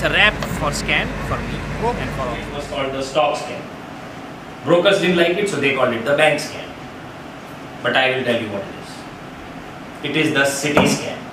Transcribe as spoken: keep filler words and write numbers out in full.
It's a wrap for scam for me and for all. It was called the stock scam. Brokers didn't like it, so they called it the bank scam. But I will tell you what it is. It is the city scam.